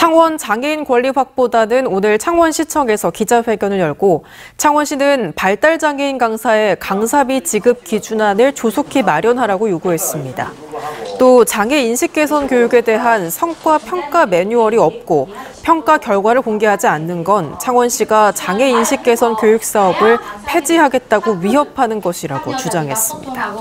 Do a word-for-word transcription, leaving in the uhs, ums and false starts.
창원 장애인 권리 확보단은 오늘 창원시청에서 기자회견을 열고 창원시는 발달장애인 강사의 강사비 지급 기준안을 조속히 마련하라고 요구했습니다. 또 장애 인식 개선 교육에 대한 성과 평가 매뉴얼이 없고 평가 결과를 공개하지 않는 건 창원시가 장애 인식 개선 교육 사업을 폐지하겠다고 위협하는 것이라고 주장했습니다.